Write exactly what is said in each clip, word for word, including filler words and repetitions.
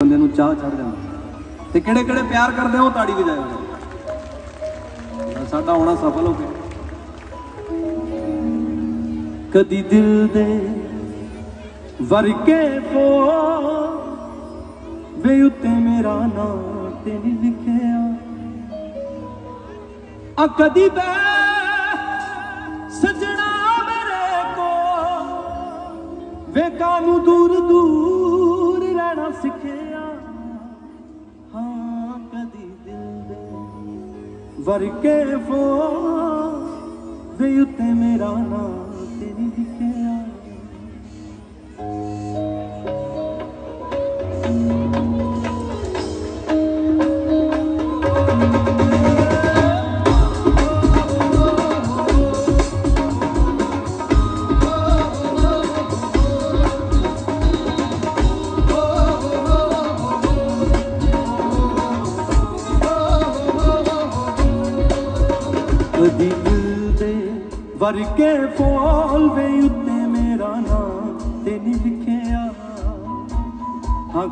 बंदे नूं चाह चढ़ जाना ते किहड़े किहड़े प्यार करदे हो ताड़ी वजाओ साडा होना सफल हो गया। कदी दिल दे वरके वे उत्ते मेरा नां ते नहीं लिखिया आ कदी बे सजना मेरे को वे कानू दूर दूर रहना सिखिया हाँ कदी दिल दे वरके वे उत्ते मेरा नां ते नहीं लिखिया।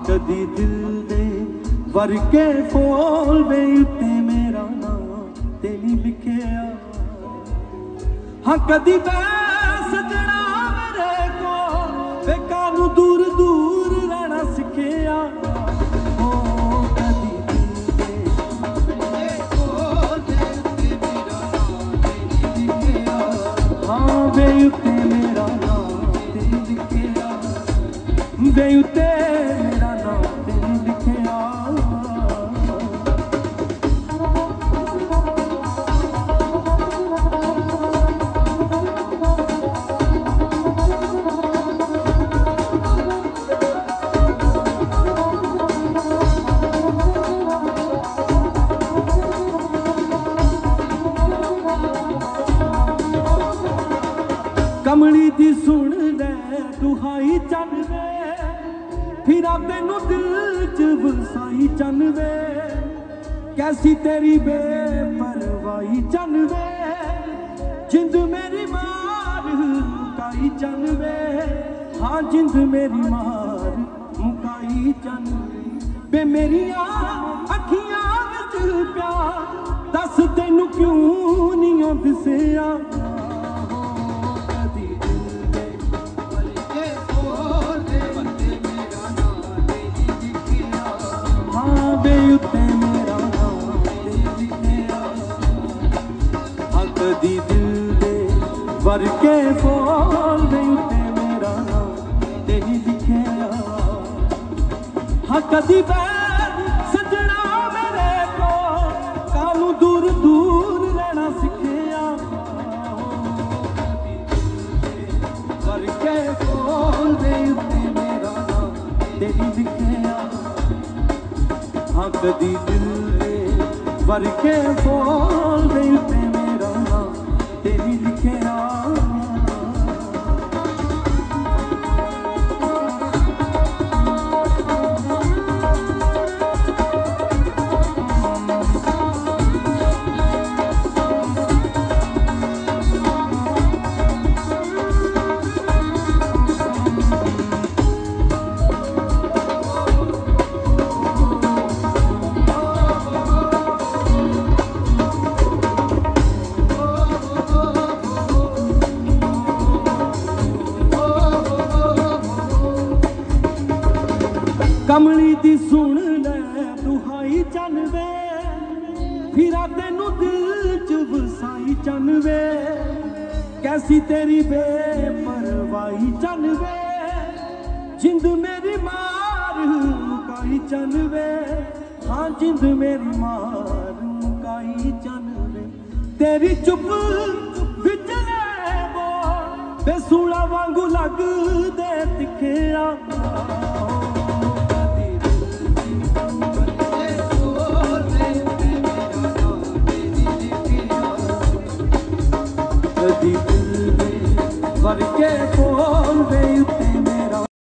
कदी दिल दे वरके फौल वे उत्ते मेरा नाम ते नहीं लिखिया हाँ कदी दिल दे वरके फौल वे उत्ते मेरा नाम ते नहीं लिखिया हाँ कदी बैस जड़ा मेरे को वे कानू दूर दूर रहना सिखिया वे उत्ते मेरा नाम ते नहीं लिखिया। कमली दी सुन ले दुहाई चल वे फिर तेनू दिल च वसाई चन वे कैसी तेरी बेपरवाही चन वे जिंद मेरी मार मुकाई चन वे हाँ जिंद मेरी मार मुकाई चन बे मेरिया अखियां विच प्यार दस तेनू क्यों नहीं दसिया कदी दिल दे वरके फौल वे उत्ते मेरा नाम ते नहीं लिखिया हाँ कदी बैर सजना मेरे को कानू दूर दूर रहना सिखिया वरके फौल वे उत्ते मेरा नाम ते नहीं लिखिया हाँ कदी दिल दे वरके फौल वे उत्ते कमली दी सुन ले दुहाई चन वे फिर तेनू दिल च वसाई चन वे कैसी तेरी बेपरवाही चन वे जिंद मेरी मार मुकाई चन वे हाँ जिंद मेरी मार मुकाई चन वे तेरी चुप विचले बे सूला वांगू लग दे दिखिया